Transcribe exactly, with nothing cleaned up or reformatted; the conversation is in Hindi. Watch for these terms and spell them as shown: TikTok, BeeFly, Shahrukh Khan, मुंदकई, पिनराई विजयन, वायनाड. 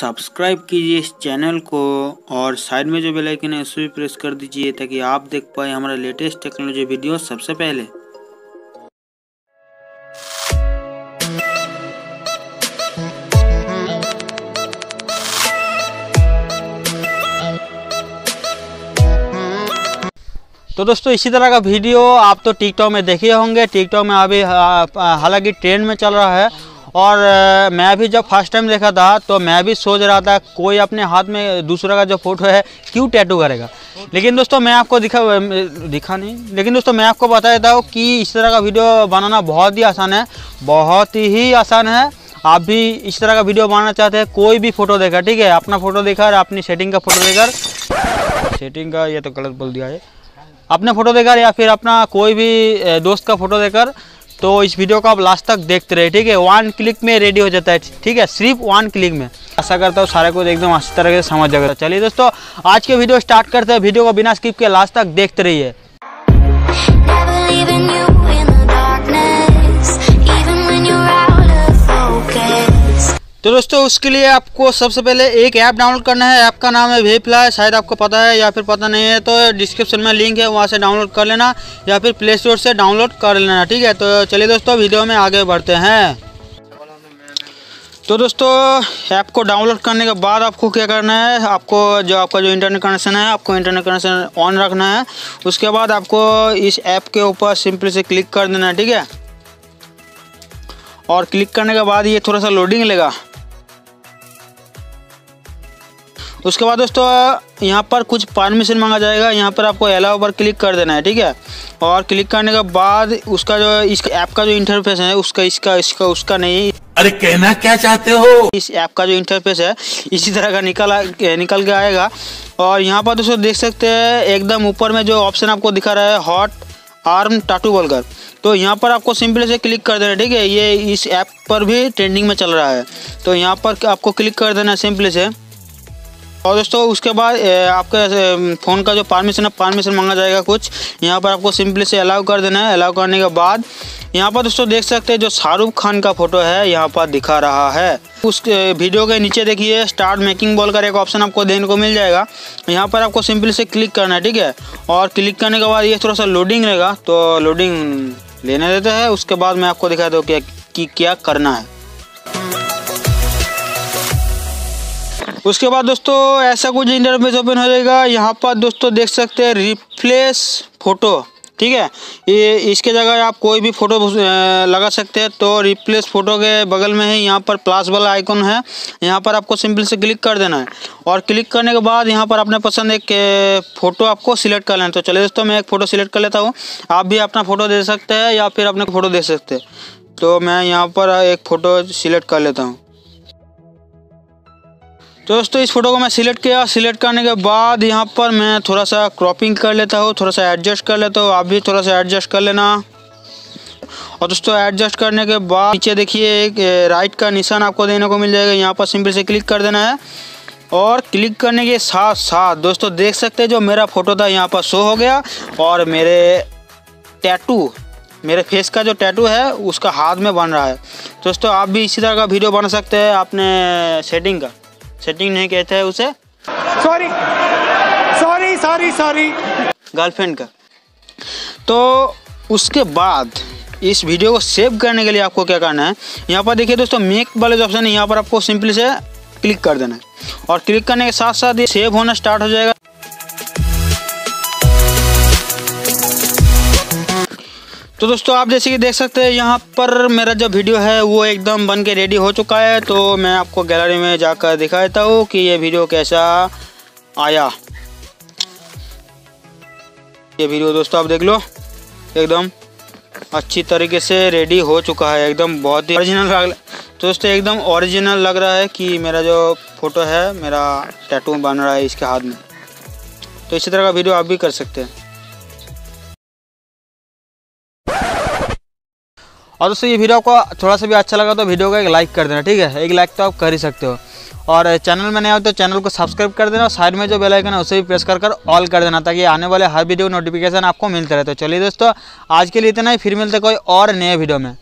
सब्सक्राइब कीजिए इस चैनल को और साइड में जो बेल आइकन है उसे भी प्रेस कर दीजिए ताकि आप देख पाए हमारा लेटेस्ट टेक्नोलॉजी वीडियो सबसे पहले। तो दोस्तों इसी तरह का वीडियो आप तो टिकटॉक में देखे होंगे। टिकटॉक में अभी हालांकि ट्रेंड में चल रहा है और मैं भी जब फर्स्ट टाइम देखा था तो मैं भी सोच रहा था कोई अपने हाथ में दूसरा का जो फोटो है क्यों टैटू करेगा, लेकिन दोस्तों मैं आपको दिखा दिखा नहीं लेकिन दोस्तों मैं आपको बता देता हूँ कि इस तरह का वीडियो बनाना बहुत ही आसान है, बहुत ही आसान है। आप भी इस तरह का वीडियो बनाना चाहते हैं कोई भी फ़ोटो देकर, ठीक है, अपना फ़ोटो देकर, अपनी सेटिंग का फ़ोटो देकर, सेटिंग का ये तो गलत बोल दिया है, अपना फ़ोटो देकर या फिर अपना कोई भी दोस्त का फ़ोटो देकर। तो इस वीडियो को आप लास्ट तक देखते रहे, ठीक है, वन क्लिक में रेडी हो जाता है, ठीक है, सिर्फ वन क्लिक में। आशा करता हूँ सारे को एकदम अच्छी तरह से समझ जाएगा। चलिए दोस्तों आज के वीडियो स्टार्ट करते हैं, वीडियो को बिना स्किप के लास्ट तक देखते रहिए। तो दोस्तों उसके लिए आपको सबसे पहले एक ऐप डाउनलोड करना है। ऐप का नाम है BeeFly, शायद आपको पता है या फिर पता नहीं है तो डिस्क्रिप्शन में लिंक है, वहां से डाउनलोड कर लेना या फिर प्ले स्टोर से डाउनलोड कर लेना, ठीक है। तो चलिए दोस्तों वीडियो में आगे बढ़ते हैं। तो दोस्तों ऐप को डाउनलोड करने के बाद आपको क्या करना है, आपको जो आपका जो इंटरनेट कनेक्शन है आपको इंटरनेट कनेक्शन ऑन रखना है। उसके बाद आपको इस ऐप के ऊपर सिंपली से क्लिक कर देना है, ठीक है, और क्लिक करने के बाद ये थोड़ा सा लोडिंग लेगा। उसके बाद दोस्तों यहाँ पर कुछ परमिशन मांगा जाएगा, यहाँ पर आपको अलाउ पर क्लिक कर देना है, ठीक है, और क्लिक करने के बाद उसका जो इस ऐप का जो इंटरफेस है उसका इसका इसका उसका नहीं, अरे कहना क्या चाहते हो, इस ऐप का जो इंटरफेस है इसी तरह का निकल निकल के आएगा। और यहाँ पर दोस्तों देख सकते हैं एकदम ऊपर में जो ऑप्शन आपको दिखा रहा है हॉट आर्म टाटू बोलकर, तो यहाँ पर आपको सिंपली से क्लिक कर देना है, ठीक है, ये इस ऐप पर भी ट्रेंडिंग में चल रहा है। तो यहाँ पर आपको क्लिक कर देना है सिंपली से। और दोस्तों उसके बाद आपके फ़ोन का जो परमिशन है परमिशन मांगा जाएगा कुछ, यहाँ पर आपको सिंपली से अलाउ कर देना है। अलाउ करने के बाद यहाँ पर दोस्तों देख सकते हैं जो शाहरुख खान का फोटो है यहाँ पर दिखा रहा है। उस वीडियो के नीचे देखिए स्टार्ट मेकिंग बोलकर एक ऑप्शन आपको देखने को मिल जाएगा, यहाँ पर आपको सिंपली से क्लिक करना है, ठीक है, और क्लिक करने के बाद ये थोड़ा सा लोडिंग रहेगा, तो लोडिंग लेने देते हैं। उसके बाद मैं आपको दिखा दूँ कि क्या करना है। उसके बाद दोस्तों ऐसा कुछ इंटरफेस ओपन हो जाएगा, यहाँ पर दोस्तों देख सकते हैं रिप्लेस फोटो, ठीक है, ये इसके जगह आप कोई भी फ़ोटो लगा सकते हैं। तो रिप्लेस फोटो के बगल में ही यहाँ पर प्लस वाला आइकॉन है, यहाँ पर आपको सिंपल से क्लिक कर देना है और क्लिक करने के बाद यहाँ पर अपने पसंद एक फ़ोटो आपको सिलेक्ट कर लेना है। तो चलिए दोस्तों मैं एक फ़ोटो सिलेक्ट कर लेता हूँ, आप भी अपना फ़ोटो दे सकते हैं या फिर अपने फ़ोटो दे सकते हैं। तो मैं यहाँ पर एक फ़ोटो सिलेक्ट कर लेता हूँ। तो दोस्तों इस फोटो को मैं सिलेक्ट किया, सिलेक्ट करने के बाद यहाँ पर मैं थोड़ा सा क्रॉपिंग कर लेता हूँ, थोड़ा सा एडजस्ट कर लेता हूँ, आप भी थोड़ा सा एडजस्ट कर लेना। और दोस्तों एडजस्ट करने के बाद नीचे देखिए एक राइट का निशान आपको देने को मिल जाएगा, यहाँ पर सिंपल से क्लिक कर देना है। और क्लिक करने के साथ साथ दोस्तों देख सकते हैं जो मेरा फ़ोटो था यहाँ पर शो हो गया और मेरे टैटू मेरे फेस का जो टैटू है उसका हाथ में बन रहा है। दोस्तों आप भी इसी तरह का वीडियो बना सकते हैं, आपने सेटिंग का सेटिंग नहीं कहते हैं उसे, sorry sorry sorry sorry girlfriend का। तो उसके बाद इस वीडियो को सेव करने के लिए आपको क्या करना है, यहाँ पर देखिए दोस्तों मेक वाले जो ऑप्शन है यहाँ पर आपको सिंपली से क्लिक कर देना है और क्लिक करने के साथ साथ ये सेव होना स्टार्ट हो जाएगा। तो दोस्तों आप जैसे कि देख सकते हैं यहाँ पर मेरा जो वीडियो है वो एकदम बन के रेडी हो चुका है। तो मैं आपको गैलरी में जाकर दिखा देता हूँ कि ये वीडियो कैसा आया। ये वीडियो दोस्तों आप देख लो एकदम अच्छी तरीके से रेडी हो चुका है, एकदम बहुत ही ओरिजिनल लग तो दोस्तों एकदम ओरिजिनल लग रहा है कि मेरा जो फोटो है मेरा टैटू बन रहा है इसके हाथ में। तो इसी तरह का वीडियो आप भी कर सकते हैं। और दोस्तों ये वीडियो को थोड़ा सा भी अच्छा लगा तो वीडियो को एक लाइक कर देना, ठीक है, एक लाइक तो आप कर ही सकते हो। और चैनल में नया हो तो चैनल को सब्सक्राइब कर देना और साइड में जो बेल आइकन है उसे भी प्रेस कर कर ऑल कर देना ताकि आने वाले हर वीडियो नोटिफिकेशन आपको मिलते रहे। तो चलिए दोस्तों आज के लिए इतना ही, फिर मिलते कोई और नए वीडियो में।